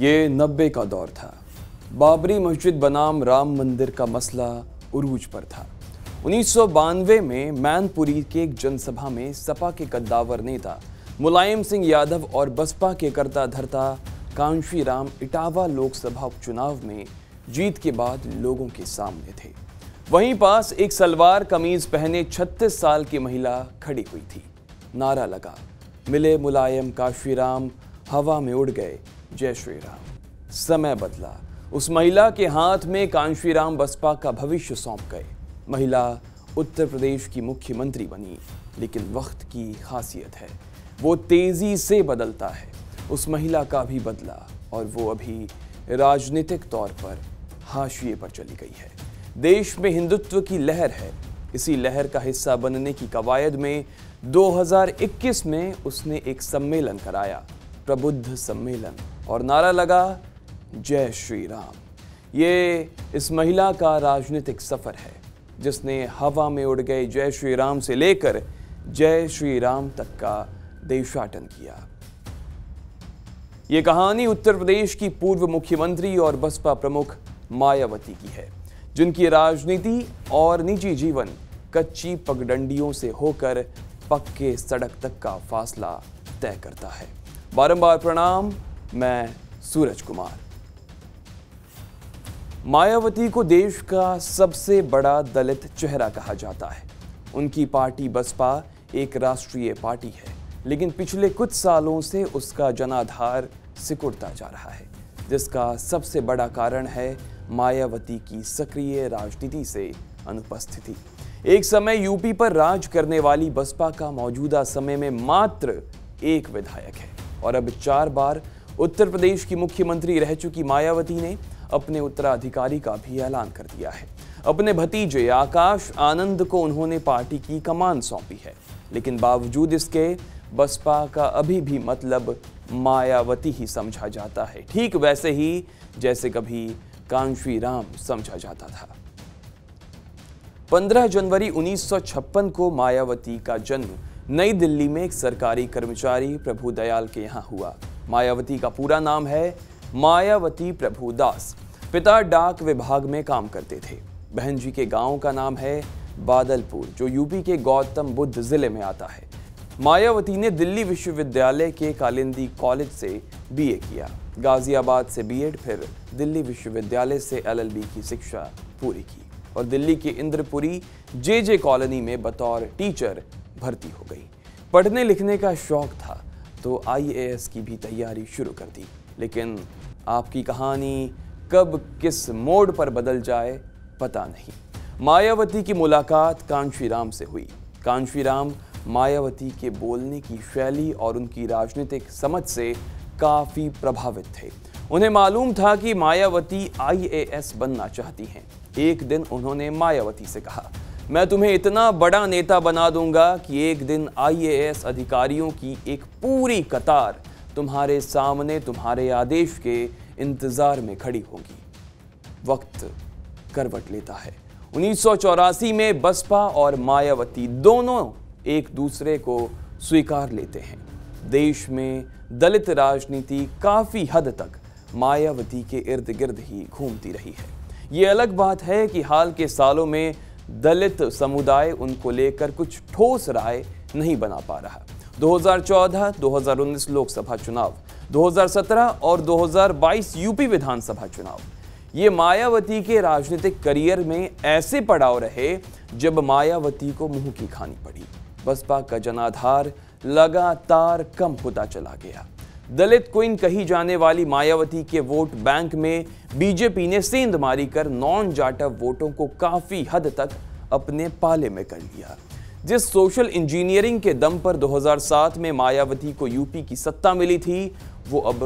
ये 90 का दौर था। बाबरी मस्जिद बनाम राम मंदिर का मसला उरूज पर था। 1992 में मैनपुरी के एक जनसभा में सपा के कद्दावर नेता मुलायम सिंह यादव और बसपा के करता धरता कांशीराम इटावा लोकसभा उपचुनाव में जीत के बाद लोगों के सामने थे। वहीं पास एक सलवार कमीज पहने 36 साल की महिला खड़ी हुई थी। नारा लगा, मिले मुलायम कांशीराम, हवा में उड़ गए जय श्री राम। समय बदला, उस महिला के हाथ में कांशीराम बसपा का भविष्य सौंप गए। महिला उत्तर प्रदेश की मुख्यमंत्री बनी, लेकिन वक्त की खासियत है, वो तेजी से बदलता है। उस महिला का भी बदला और वो अभी राजनीतिक तौर पर हाशिए पर चली गई है। देश में हिंदुत्व की लहर है, इसी लहर का हिस्सा बनने की कवायद में 2021 में उसने एक सम्मेलन कराया, प्रबुद्ध सम्मेलन, और नारा लगा जय श्री राम। ये इस महिला का राजनीतिक सफ़र है जिसने हवा में उड़ गए जय श्री राम से लेकर जय श्री राम तक का देशाटन किया। ये कहानी उत्तर प्रदेश की पूर्व मुख्यमंत्री और बसपा प्रमुख मायावती की है, जिनकी राजनीति और निजी जीवन कच्ची पगडंडियों से होकर पक्के सड़क तक का फासला तय करता है। बारंबार प्रणाम, मैं सूरज कुमार। मायावती को देश का सबसे बड़ा दलित चेहरा कहा जाता है। उनकी पार्टी बसपा एक राष्ट्रीय पार्टी है, लेकिन पिछले कुछ सालों से उसका जनाधार सिकुड़ता जा रहा है, जिसका सबसे बड़ा कारण है मायावती की सक्रिय राजनीति से अनुपस्थिति। एक समय यूपी पर राज करने वाली बसपा का मौजूदा समय में मात्र एक विधायक है, और अब 4 बार उत्तर प्रदेश की मुख्यमंत्री रह चुकी मायावती ने अपने उत्तराधिकारी का भी ऐलान कर दिया है। अपने भतीजे आकाश आनंद को उन्होंने पार्टी की कमान सौंपी है, लेकिन बावजूद इसके बसपा का अभी भी मतलब मायावती ही समझा जाता है, ठीक वैसे ही जैसे कभी कांशीराम समझा जाता था। 15 जनवरी 1956 को मायावती का जन्म नई दिल्ली में एक सरकारी कर्मचारी प्रभु दयाल के यहाँ हुआ। मायावती का पूरा नाम है मायावती प्रभु दास। पिता डाक विभाग में काम करते थे। बहन जी के गांव का नाम है बादलपुर, जो यूपी के गौतम बुद्ध जिले में आता है। मायावती ने दिल्ली विश्वविद्यालय के कालिंदी कॉलेज से बीए किया, गाज़ियाबाद से बीएड, फिर दिल्ली विश्वविद्यालय से एलएलबी की शिक्षा पूरी की और दिल्ली के इंद्रपुरी जेजे कॉलोनी में बतौर टीचर भर्ती हो गई। पढ़ने लिखने का शौक था तो आईएएस की भी तैयारी शुरू कर दी, लेकिन आपकी कहानी कब किस मोड़ पर बदल जाए पता नहीं। मायावती की मुलाकात कांशीराम से हुई। कांशीराम मायावती के बोलने की शैली और उनकी राजनीतिक समझ से काफ़ी प्रभावित थे। उन्हें मालूम था कि मायावती आईएएस बनना चाहती हैं। एक दिन उन्होंने मायावती से कहा, मैं तुम्हें इतना बड़ा नेता बना दूंगा कि एक दिन आईएएस अधिकारियों की एक पूरी कतार तुम्हारे सामने तुम्हारे आदेश के इंतज़ार में खड़ी होगी। वक्त करवट लेता है। 1984 में बसपा और मायावती दोनों एक दूसरे को स्वीकार लेते हैं। देश में दलित राजनीति काफ़ी हद तक मायावती के इर्द गिर्द ही घूमती रही है। ये अलग बात है कि हाल के सालों में दलित समुदाय उनको लेकर कुछ ठोस राय नहीं बना पा रहा। 2014, 2019 लोकसभा चुनाव, 2017 और 2022 यूपी विधानसभा चुनाव, ये मायावती के राजनीतिक करियर में ऐसे पड़ाव रहे जब मायावती को मुंह की खानी पड़ी। बसपा का जनाधार लगातार कम होता चला गया। दलित क्वीन कही जाने वाली मायावती के वोट बैंक में बीजेपी ने सेंध मारी कर नॉन जाटव वोटों को काफ़ी हद तक अपने पाले में कर लिया। जिस सोशल इंजीनियरिंग के दम पर 2007 में मायावती को यूपी की सत्ता मिली थी, वो अब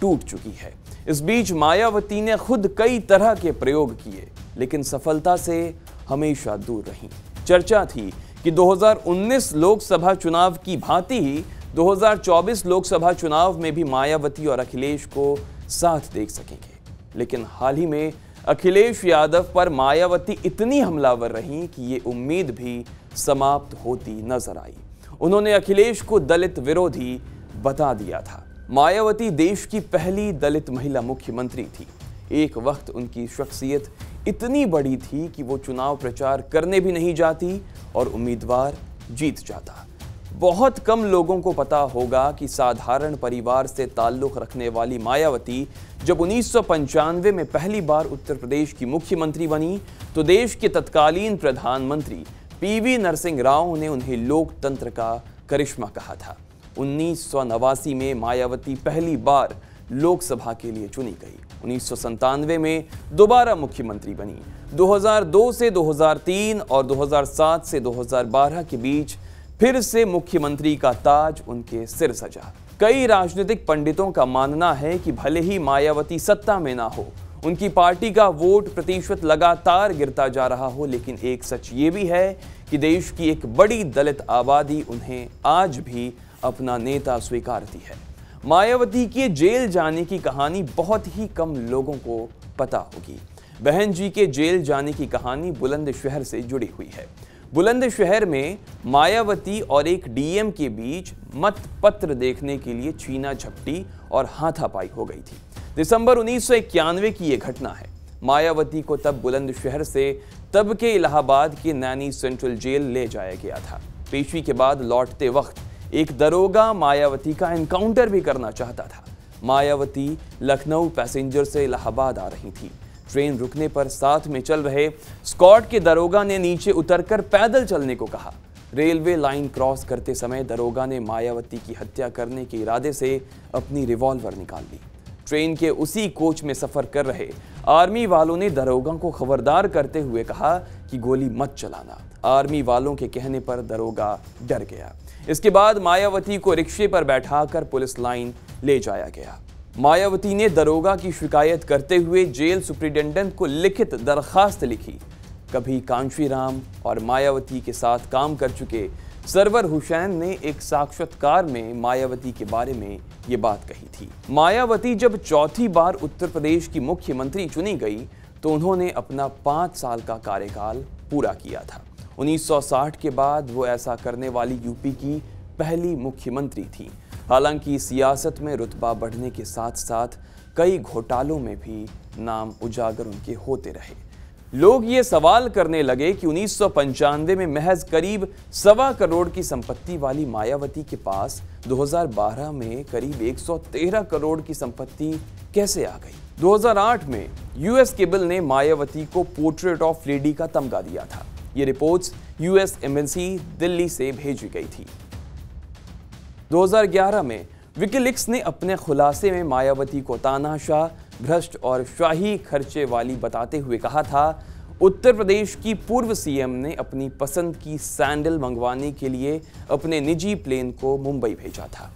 टूट चुकी है। इस बीच मायावती ने खुद कई तरह के प्रयोग किए, लेकिन सफलता से हमेशा दूर रहीं। चर्चा थी कि 2019 लोकसभा चुनाव की भांति ही 2024 लोकसभा चुनाव में भी मायावती और अखिलेश को साथ देख सकेंगे, लेकिन हाल ही में अखिलेश यादव पर मायावती इतनी हमलावर रहीं कि ये उम्मीद भी समाप्त होती नजर आई। उन्होंने अखिलेश को दलित विरोधी बता दिया था। मायावती देश की पहली दलित महिला मुख्यमंत्री थी। एक वक्त उनकी शख्सियत इतनी बड़ी थी कि वो चुनाव प्रचार करने भी नहीं जाती और उम्मीदवार जीत जाता। बहुत कम लोगों को पता होगा कि साधारण परिवार से ताल्लुक़ रखने वाली मायावती जब 1995 में पहली बार उत्तर प्रदेश की मुख्यमंत्री बनी तो देश के तत्कालीन प्रधानमंत्री पीवी नरसिंह राव ने उन्हें लोकतंत्र का करिश्मा कहा था। 1989 में मायावती पहली बार लोकसभा के लिए चुनी गई। 1997 में दोबारा मुख्यमंत्री बनी। 2002 से 2003 और 2007 से 2012 के बीच फिर से मुख्यमंत्री का ताज उनके सिर सजा। कई राजनीतिक पंडितों का मानना है कि भले ही मायावती सत्ता में ना हो, उनकी पार्टी का वोट प्रतिशत लगातार गिरता जा रहा हो, लेकिन एक सच ये भी है कि देश की एक बड़ी दलित आबादी उन्हें आज भी अपना नेता स्वीकारती है। मायावती के जेल जाने की कहानी बहुत ही कम लोगों को पता होगी। बहन जी के जेल जाने की कहानी बुलंदशहर से जुड़ी हुई है। बुलंदशहर में मायावती और एक डीएम के बीच मतपत्र देखने के लिए छीना झपटी और हाथापाई हो गई थी। दिसंबर 1991 की ये घटना है। मायावती को तब बुलंदशहर से तब के इलाहाबाद के नैनी सेंट्रल जेल ले जाया गया था। पेशी के बाद लौटते वक्त एक दरोगा मायावती का एनकाउंटर भी करना चाहता था। मायावती लखनऊ पैसेंजर से इलाहाबाद आ रही थी। ट्रेन रुकने पर साथ में चल रहे स्कॉट के दरोगा ने नीचे उतरकर पैदल चलने को कहा। रेलवे लाइन क्रॉस करते समय दरोगा ने मायावती की हत्या करने के इरादे से अपनी रिवॉल्वर निकाल ली। ट्रेन के उसी कोच में सफर कर रहे आर्मी वालों ने दरोगा को खबरदार करते हुए कहा कि गोली मत चलाना। आर्मी वालों के कहने पर दरोगा डर गया। इसके बाद मायावती को रिक्शे पर बैठाकर पुलिस लाइन ले जाया गया। मायावती ने दरोगा की शिकायत करते हुए जेल सुप्रिटेंडेंट को लिखित दरखास्त लिखी। कभी कांशीराम और मायावती के साथ काम कर चुके सरवर हुसैन ने एक साक्षात्कार में मायावती के बारे में ये बात कही थी। मायावती जब चौथी बार उत्तर प्रदेश की मुख्यमंत्री चुनी गई तो उन्होंने अपना 5 साल का कार्यकाल पूरा किया था। 1960 के बाद वो ऐसा करने वाली यूपी की पहली मुख्यमंत्री थी। हालांकि सियासत में रुतबा बढ़ने के साथ साथ कई घोटालों में भी नाम उजागर उनके होते रहे। लोग ये सवाल करने लगे कि 1995 में महज करीब 1.25 करोड़ की संपत्ति वाली मायावती के पास 2012 में करीब 113 करोड़ की संपत्ति कैसे आ गई। 2008 में यूएस केबल ने मायावती को पोर्ट्रेट ऑफ लेडी का तमगा दिया था। ये रिपोर्ट्स यूएस एम्बेसी दिल्ली से भेजी गई थी। 2011 में विकिलिक्स ने अपने खुलासे में मायावती को तानाशाह, भ्रष्ट और शाही खर्चे वाली बताते हुए कहा था। उत्तर प्रदेश की पूर्व सीएम ने अपनी पसंद की सैंडल मंगवाने के लिए अपने निजी प्लेन को मुंबई भेजा था।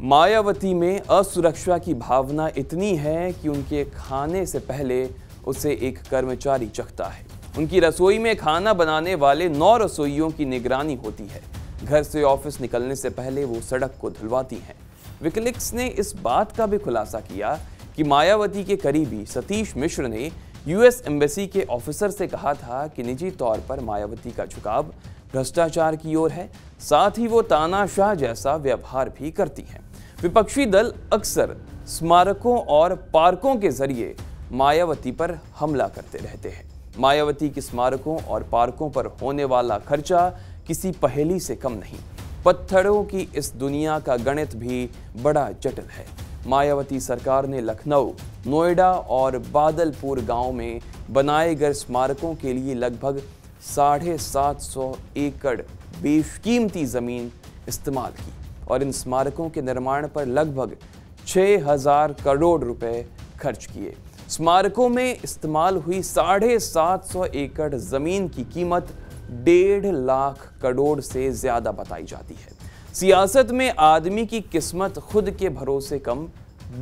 मायावती में असुरक्षा की भावना इतनी है कि उनके खाने से पहले उसे एक कर्मचारी चखता है। उनकी रसोई में खाना बनाने वाले 9 रसोइयों की निगरानी होती है। घर से ऑफिस निकलने से पहले वो सड़क को धुलवाती हैं। विकिलिक्स ने इस बात का भी खुलासा किया कि मायावती के करीबी सतीश मिश्र ने यूएस एम्बेसी के ऑफिसर से कहा था कि निजी तौर पर मायावती का झुकाव भ्रष्टाचार की ओर है, साथ ही वो तानाशाह जैसा व्यवहार भी करती हैं। विपक्षी दल अक्सर स्मारकों और पार्कों के जरिए मायावती पर हमला करते रहते हैं। मायावती के स्मारकों और पार्कों पर होने वाला खर्चा किसी पहेली से कम नहीं। पत्थरों की इस दुनिया का गणित भी बड़ा जटिल है। मायावती सरकार ने लखनऊ, नोएडा और बादलपुर गांव में बनाए गए स्मारकों के लिए लगभग 750 एकड़ बेशकीमती ज़मीन इस्तेमाल की और इन स्मारकों के निर्माण पर लगभग 6000 करोड़ रुपए खर्च किए। स्मारकों में इस्तेमाल हुई 750 एकड़ ज़मीन की कीमत 1.5 लाख करोड़ से ज़्यादा बताई जाती है। सियासत में आदमी की किस्मत खुद के भरोसे कम,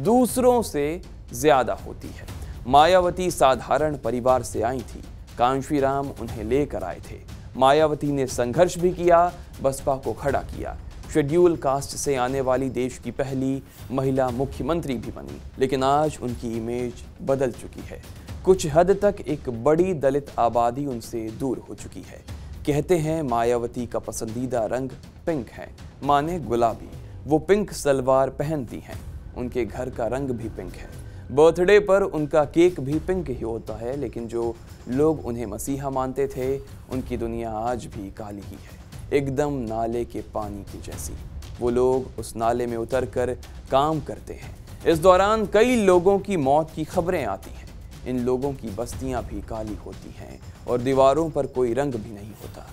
दूसरों से ज़्यादा होती है। मायावती साधारण परिवार से आई थी। कांशीराम उन्हें लेकर आए थे। मायावती ने संघर्ष भी किया, बसपा को खड़ा किया। शेड्यूल कास्ट से आने वाली देश की पहली महिला मुख्यमंत्री भी बनी, लेकिन आज उनकी इमेज बदल चुकी है। कुछ हद तक एक बड़ी दलित आबादी उनसे दूर हो चुकी है। कहते हैं मायावती का पसंदीदा रंग पिंक है, माने गुलाबी। वो पिंक सलवार पहनती हैं। उनके घर का रंग भी पिंक है। बर्थडे पर उनका केक भी पिंक ही होता है, लेकिन जो लोग उन्हें मसीहा मानते थे उनकी दुनिया आज भी काली ही है, एकदम नाले के पानी की जैसी। वो लोग उस नाले में उतर कर काम करते हैं। इस दौरान कई लोगों की मौत की खबरें आती हैं। इन लोगों की बस्तियां भी काली होती हैं और दीवारों पर कोई रंग भी नहीं होता,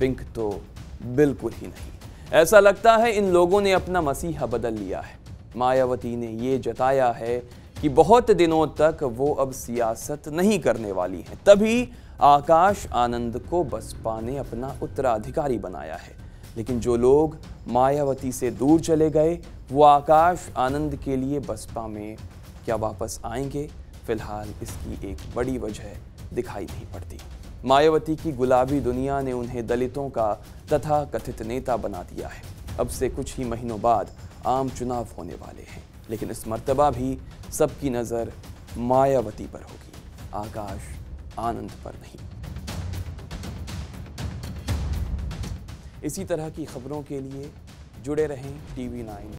पिंक तो बिल्कुल ही नहीं। ऐसा लगता है इन लोगों ने अपना मसीहा बदल लिया है। मायावती ने ये जताया है कि बहुत दिनों तक वो अब सियासत नहीं करने वाली हैं। तभी आकाश आनंद को बसपा ने अपना उत्तराधिकारी बनाया है, लेकिन जो लोग मायावती से दूर चले गए वो आकाश आनंद के लिए बसपा में क्या वापस आएंगे? फिलहाल इसकी एक बड़ी वजह दिखाई नहीं पड़ती। मायावती की गुलाबी दुनिया ने उन्हें दलितों का तथा कथित नेता बना दिया है। अब से कुछ ही महीनों बाद आम चुनाव होने वाले हैं, लेकिन इस मर्तबा भी सबकी नज़र मायावती पर होगी, आकाश आनंद पर नहीं। इसी तरह की खबरों के लिए जुड़े रहें टीवी 9